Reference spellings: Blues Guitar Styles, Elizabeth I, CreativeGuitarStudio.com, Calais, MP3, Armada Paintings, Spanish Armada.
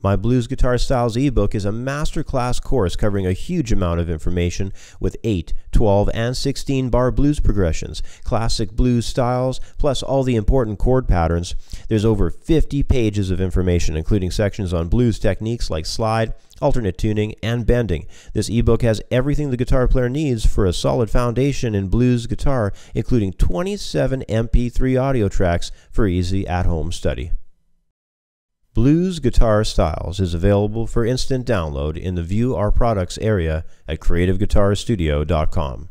My Blues Guitar Styles ebook is a masterclass course covering a huge amount of information with 8, 12, and 16 bar blues progressions, classic blues styles, plus all the important chord patterns. There's over 50 pages of information, including sections on blues techniques like slide, alternate tuning, and bending. This ebook has everything the guitar player needs for a solid foundation in blues guitar, including 27 MP3 audio tracks for easy at-home study. Blues Guitar Styles is available for instant download in the View Our Products area at CreativeGuitarStudio.com.